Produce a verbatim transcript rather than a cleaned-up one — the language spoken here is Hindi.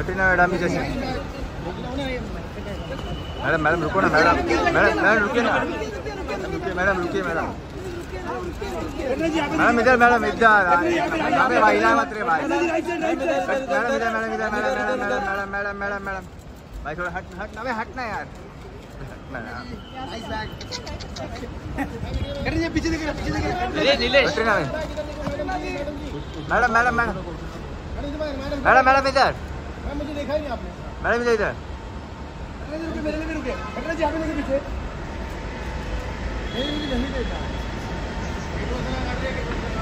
कटरीना मैडम इधर से मैडम मैडम रुको ना मैडम मैडम मैडम रुकिए ना रुकिए मैडम रुकिए मैडम मैडम इधर मैडम इधर अरे भाई इला मत रे भाई मैडम इधर मैडम इधर madam madam madam madam madam madam भाई थोड़ा हट हट ना हट ना यार कटरीना पीछे Katrina madam madam madam madam madam इधर मुझे देखा ही नहीं आपने मैडम इधर इधर मेरे लिए भी रुके कटरा जी आपने पीछे मेरे लिए नहीं देखा।